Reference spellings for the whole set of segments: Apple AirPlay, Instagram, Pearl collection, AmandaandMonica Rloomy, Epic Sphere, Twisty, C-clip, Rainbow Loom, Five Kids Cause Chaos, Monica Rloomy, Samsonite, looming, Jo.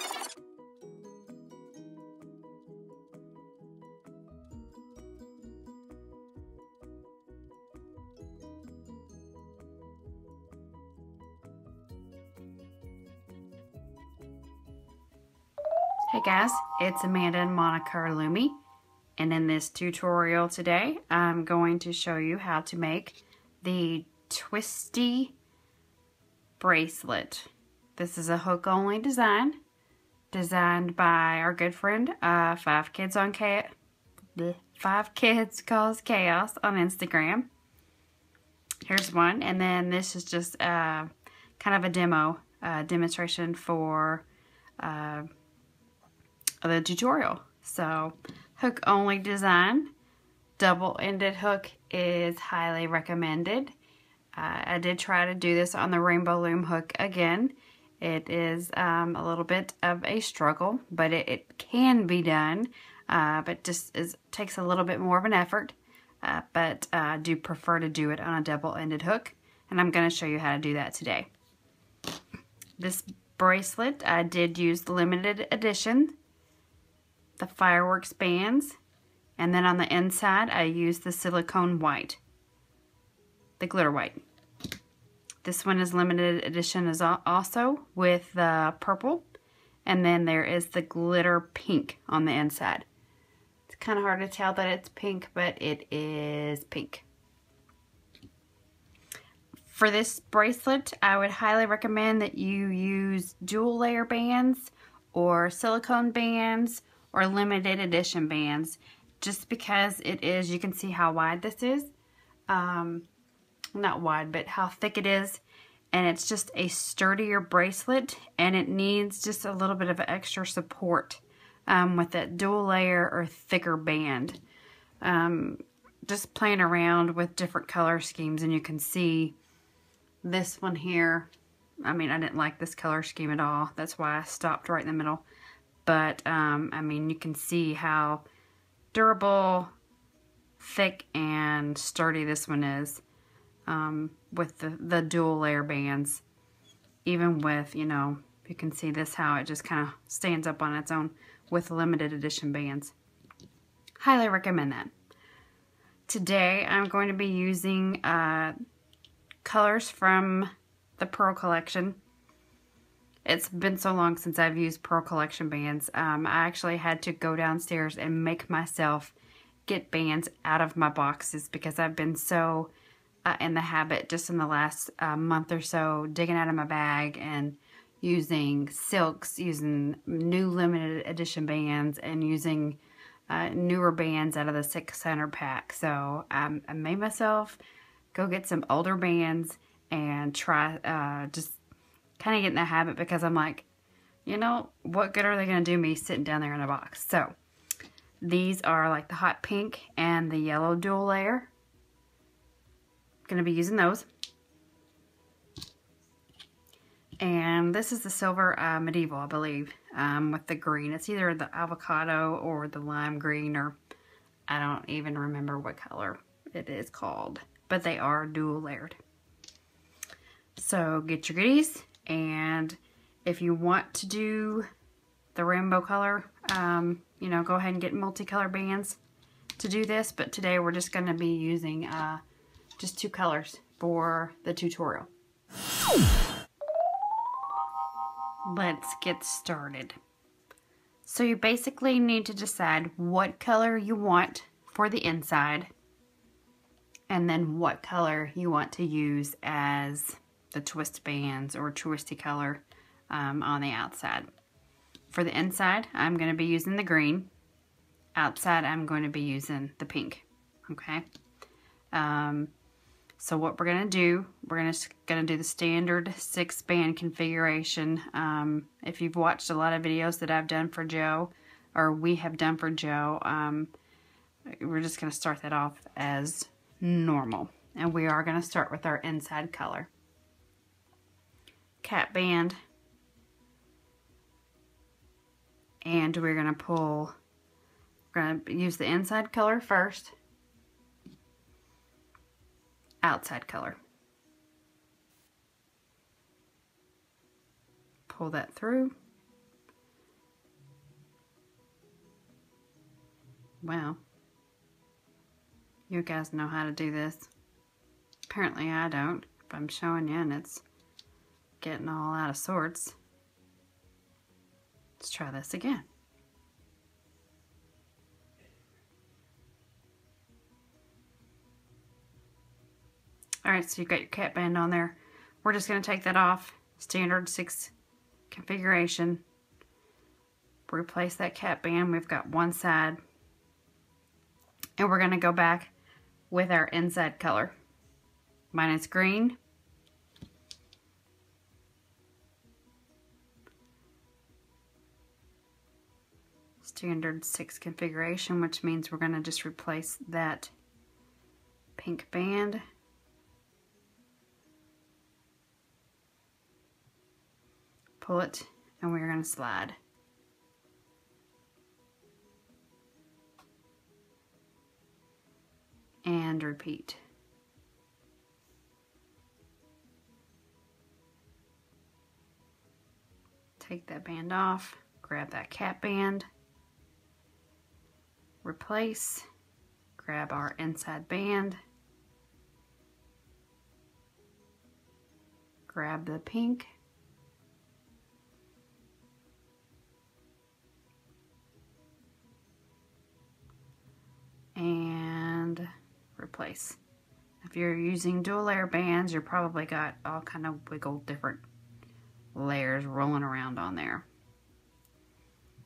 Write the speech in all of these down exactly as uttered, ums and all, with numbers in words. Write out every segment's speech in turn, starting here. Hey guys, it's Amanda and Monica Rloomy, and in this tutorial today I'm going to show you how to make the twisty bracelet. This is a hook only design designed by our good friend uh, Five Kids on Cha- Blech. Five Kids Cause Chaos on Instagram. Here's one, and then this is just uh, kind of a demo uh, demonstration for uh, the tutorial. So hook only design, double-ended hook is highly recommended. uh, I did try to do this on the Rainbow Loom hook again. It is um, a little bit of a struggle, but it, it can be done, uh, but just is takes a little bit more of an effort, uh, but uh, I do prefer to do it on a double-ended hook, and I'm going to show you how to do that today. This bracelet, I did use limited edition, the fireworks bands, and then on the inside I used the silicone white, the glitter white. This one is limited edition is also with the purple, and then there is the glitter pink on the inside. It's kind of hard to tell that it's pink, but it is pink. For this bracelet, I would highly recommend that you use dual layer bands or silicone bands or limited edition bands, just because it is, you can see how wide this is, um, not wide, but how thick it is, and it's just a sturdier bracelet, and it needs just a little bit of extra support um, with that dual layer or thicker band. Um, just playing around with different color schemes, and you can see this one here, I mean, I didn't like this color scheme at all, that's why I stopped right in the middle. But, um, I mean, you can see how durable, thick, and sturdy this one is um, with the, the dual layer bands. Even with, you know, you can see this, how it just kind of stands up on its own with limited edition bands. Highly recommend that. Today, I'm going to be using uh, colors from the Pearl collection. It's been so long since I've used Pearl collection bands. Um, I actually had to go downstairs and make myself get bands out of my boxes because I've been so uh, in the habit just in the last uh, month or so, digging out of my bag and using silks, using new limited edition bands, and using uh, newer bands out of the six hundred pack. So um, I made myself go get some older bands and try uh, just kind of get in the habit, because I'm like, you know, what good are they going to do me sitting down there in a box? So these are like the hot pink and the yellow dual layer. Going to be using those. And this is the silver uh, medieval, I believe, um, with the green. It's either the avocado or the lime green, or I don't even remember what color it is called, but they are dual layered. So get your goodies. And if you want to do the rainbow color, um, you know, go ahead and get multicolor bands to do this. But today we're just going to be using uh, just two colors for the tutorial. Let's get started. So you basically need to decide what color you want for the inside, and then what color you want to use as the twist bands or twisty color um, on the outside. For the inside, I'm going to be using the green. Outside, I'm going to be using the pink. Okay. Um, so what we're going to do, we're going to going to do the standard six band configuration. Um, if you've watched a lot of videos that I've done for Jo, or we have done for Jo, um, we're just going to start that off as normal. And we are going to start with our inside color. Cap band, and we're gonna pull we're gonna use the inside color first, outside color, pull that through, Wow. You guys know how to do this. Apparently I don't. But I'm showing you and it's getting all out of sorts. Let's try this again. All right, so you've got your cat band on there. We're just gonna take that off. Standard six configuration. Replace that cat band. We've got one side. And we're gonna go back with our inside color. Mine is green. Standard six configuration, which means we're gonna just replace that pink band. Pull it, and we're gonna slide. And repeat. Take that band off, grab that cat band, replace, grab our inside band, grab the pink, and replace. If you're using dual layer bands, you're probably got all kind of wiggle different layers rolling around on there.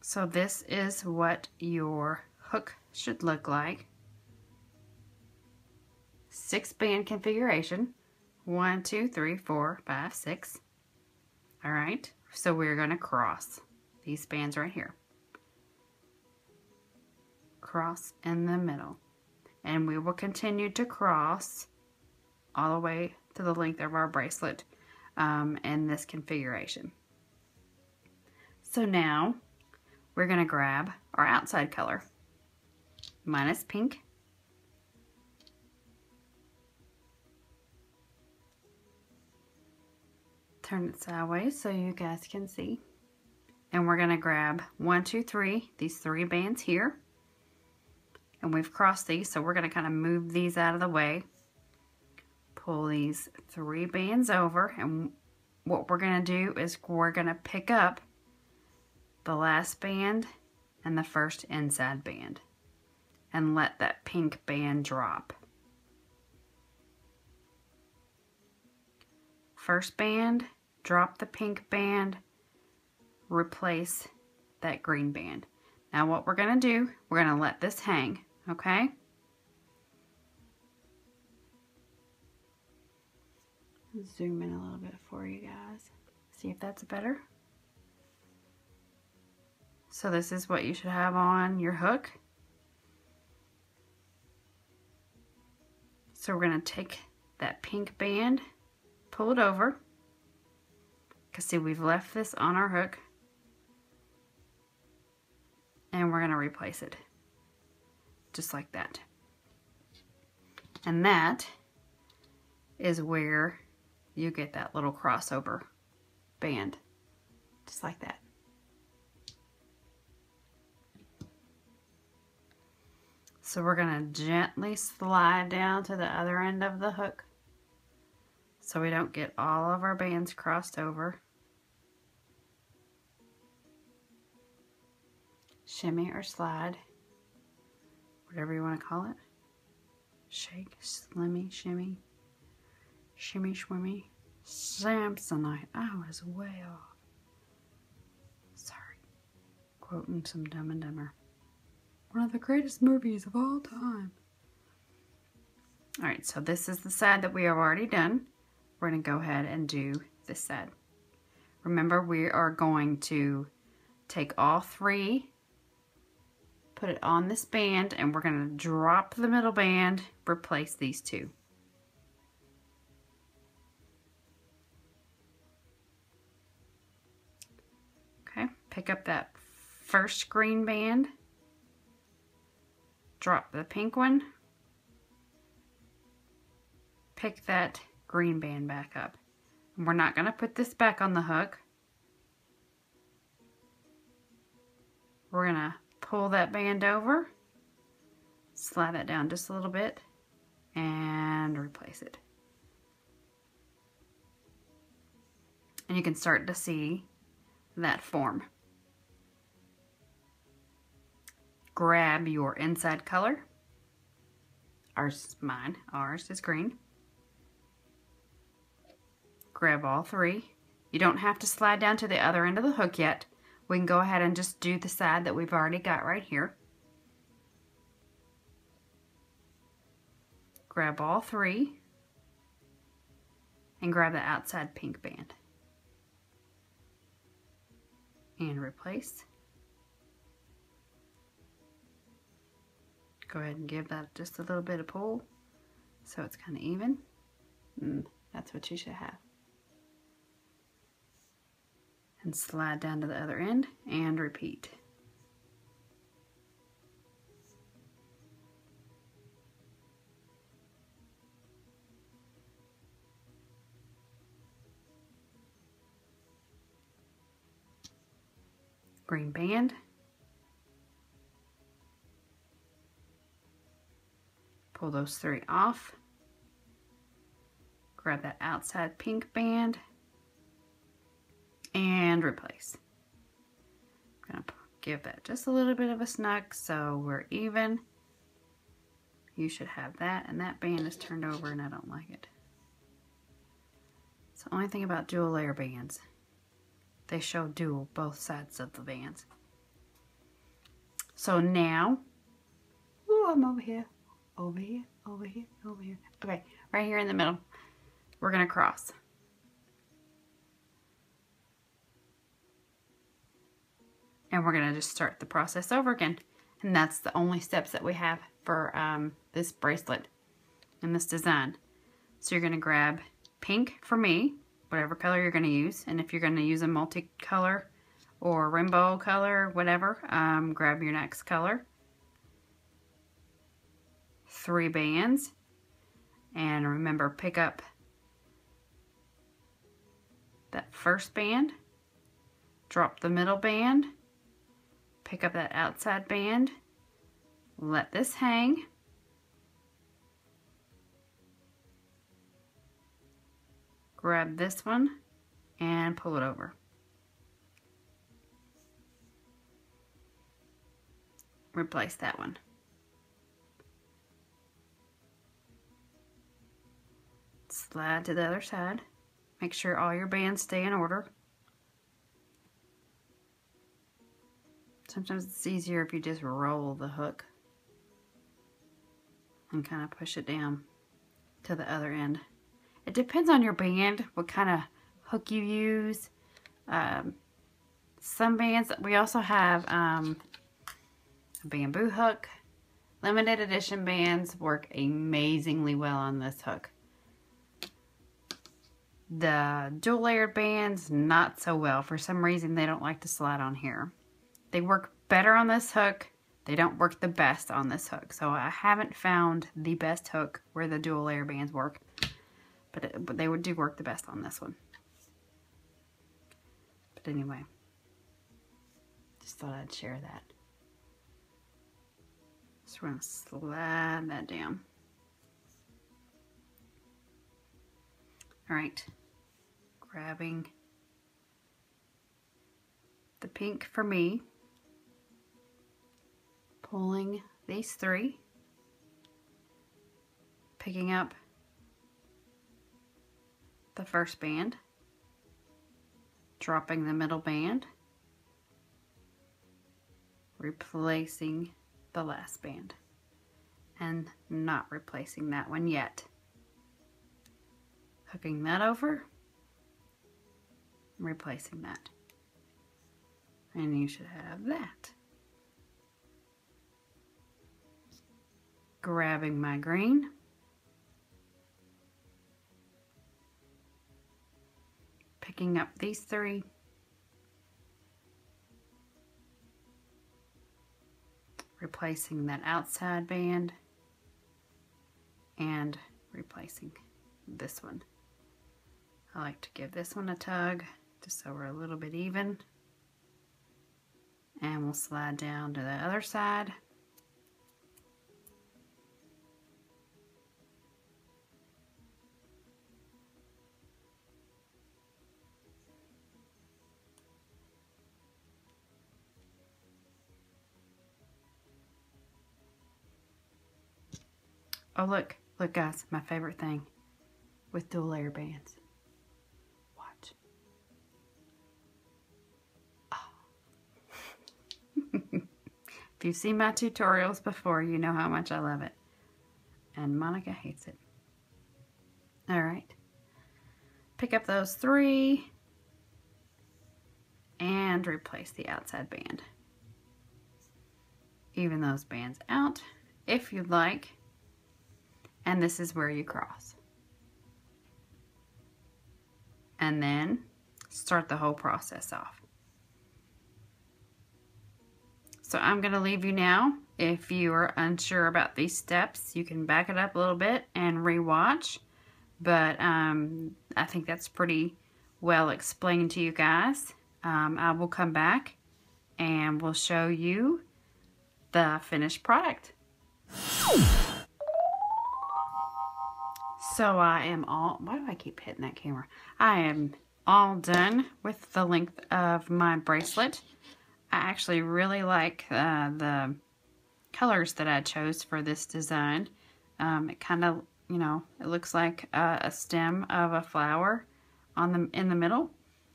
So this is what your hook should look like. Six band configuration. One, two, three, four, five, six. All right, so we're gonna cross these bands right here. Cross in the middle. And we will continue to cross all the way to the length of our bracelet um, in this configuration. So now we're gonna grab our outside color. Mine is pink. Turn it sideways so you guys can see. And we're gonna grab one, two, three, these three bands here. And we've crossed these, so we're gonna kind of move these out of the way. Pull these three bands over, and what we're gonna do is we're gonna pick up the last band and the first inside band and let that pink band drop. First band, drop the pink band, replace that green band. Now what we're gonna do, we're gonna let this hang, okay? Zoom in a little bit for you guys. See if that's better. So this is what you should have on your hook. So we're gonna take that pink band, pull it over. Cause see, we've left this on our hook. And we're gonna replace it, just like that. And that is where you get that little crossover band, just like that. So we're gonna gently slide down to the other end of the hook so we don't get all of our bands crossed over. Shimmy or slide, whatever you want to call it. Shake, slimmy, shimmy, shimmy, swimmy, Samsonite. I was way off. Sorry. Quoting some Dumb and Dumber. One of the greatest movies of all time. All right, so this is the side that we have already done. We're going to go ahead and do this side. Remember, we are going to take all three, put it on this band, and we're going to drop the middle band, replace these two. Okay, pick up that first green band, drop the pink one, pick that green band back up. And we're not going to put this back on the hook. We're going to pull that band over, slide that down just a little bit and replace it. And you can start to see that form. Grab your inside color. Ours is mine, ours is green. Grab all three. You don't have to slide down to the other end of the hook yet. We can go ahead and just do the side that we've already got right here. Grab all three and grab the outside pink band and replace. Go ahead and give that just a little bit of pull so it's kind of even. Mm, that's what you should have. And slide down to the other end and repeat. Green band, pull those three off, grab that outside pink band and replace. I'm gonna give that just a little bit of a snug so we're even. You should have that, and that band is turned over and I don't like it. It's the only thing about dual layer bands. They show dual, both sides of the bands. So now, ooh, I'm over here, over here, over here, over here. Okay, right here in the middle, we're gonna cross. And we're gonna just start the process over again. And that's the only steps that we have for um, this bracelet and this design. So you're gonna grab pink for me, whatever color you're going to use, and if you're going to use a multi-color or rainbow color, whatever, um, grab your next color, three bands, and remember, pick up that first band, drop the middle band, pick up that outside band, let this hang, grab this one and pull it over. Replace that one. Slide to the other side. Make sure all your bands stay in order. Sometimes it's easier if you just roll the hook and kind of push it down to the other end. It depends on your band, what kind of hook you use. Um, some bands, we also have um, a bamboo hook. Limited edition bands work amazingly well on this hook. The dual layered bands, not so well. For some reason, they don't like to slide on here. They work better on this hook. They don't work the best on this hook. So I haven't found the best hook where the dual layer bands work. But, it, but they would do work the best on this one. But anyway, just thought I'd share that. So we're going to slide that down. All right, grabbing the pink for me, pulling these three, picking up the first band, dropping the middle band, replacing the last band, and not replacing that one yet. Hooking that over, replacing that, and you should have that. Grabbing my green, picking up these three, replacing that outside band, and replacing this one. I like to give this one a tug just so we're a little bit even. And we'll slide down to the other side Oh, look. Look, guys. My favorite thing with dual layer bands. Watch. Oh. If you've seen my tutorials before, you know how much I love it. And Monica hates it. All right. Pick up those three and replace the outside band. Even those bands out if you'd like. And this is where you cross. And then start the whole process off. So I'm going to leave you now. If you are unsure about these steps, you can back it up a little bit and rewatch. But um, I think that's pretty well explained to you guys. Um, I will come back and we'll show you the finished product. So I am all, why do I keep hitting that camera? I am all done with the length of my bracelet. I actually really like uh, the colors that I chose for this design. Um, it kind of, you know, it looks like a, a stem of a flower on the, in the middle,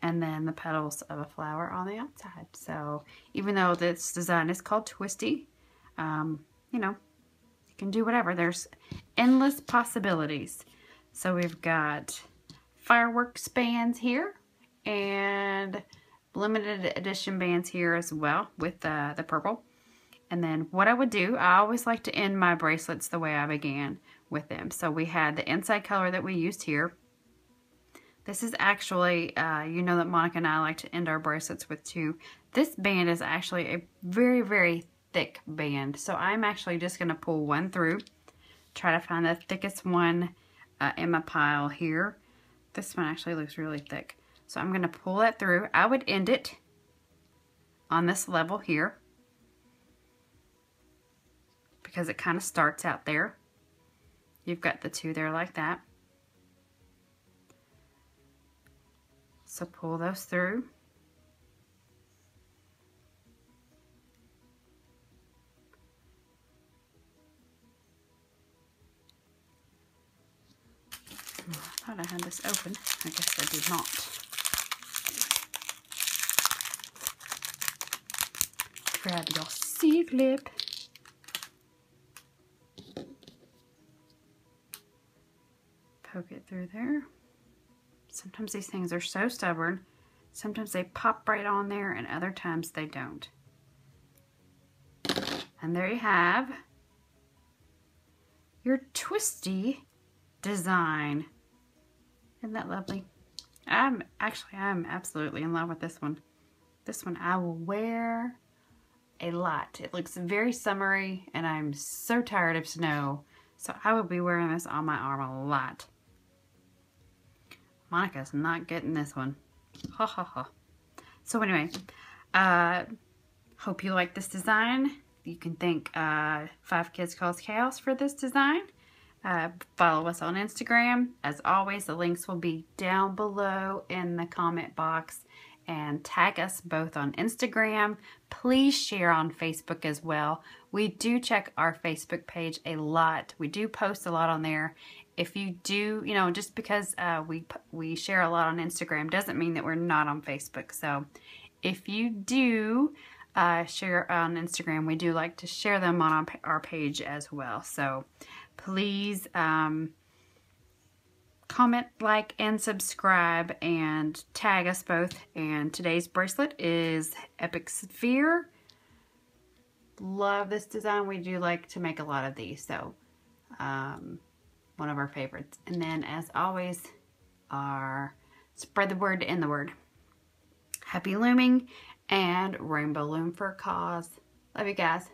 and then the petals of a flower on the outside. So even though this design is called twisty, um, you know, you can do whatever. There's endless possibilities. So we've got fireworks bands here and limited edition bands here as well with uh, the purple. And then what I would do, I always like to end my bracelets the way I began with them. So we had the inside color that we used here. This is actually, uh, you know that Monica and I like to end our bracelets with two. This band is actually a very, very thick band. So I'm actually just going to pull one through, try to find the thickest one uh, in my pile here. This one actually looks really thick. So I'm going to pull that through. I would end it on this level here, because it kind of starts out there. You've got the two there like that. So pull those through. I thought I had this open. I guess I did not. Grab your C-clip. Poke it through there. Sometimes these things are so stubborn. Sometimes they pop right on there and other times they don't. And there you have your twisty design. Isn't that lovely? I'm actually, I'm absolutely in love with this one. This one I will wear a lot. It looks very summery and I'm so tired of snow. So I will be wearing this on my arm a lot. Monica's not getting this one. Ha ha ha. So anyway, uh, hope you like this design. You can thank uh, Five Kids Cause Chaos for this design. Uh, follow us on Instagram. As always, the links will be down below in the comment box. And tag us both on Instagram. Please share on Facebook as well. We do check our Facebook page a lot. We do post a lot on there. If you do, you know, just because uh, we we share a lot on Instagram doesn't mean that we're not on Facebook. So if you do uh, share on Instagram, we do like to share them on our page as well. So please um, comment, like, and subscribe, and tag us both. And today's bracelet is Epic Sphere. Love this design. We do like to make a lot of these. So, um... one of our favorites. And then as always, our spread the word in the word. Happy looming and Rainbow Loom for a cause. Love you guys.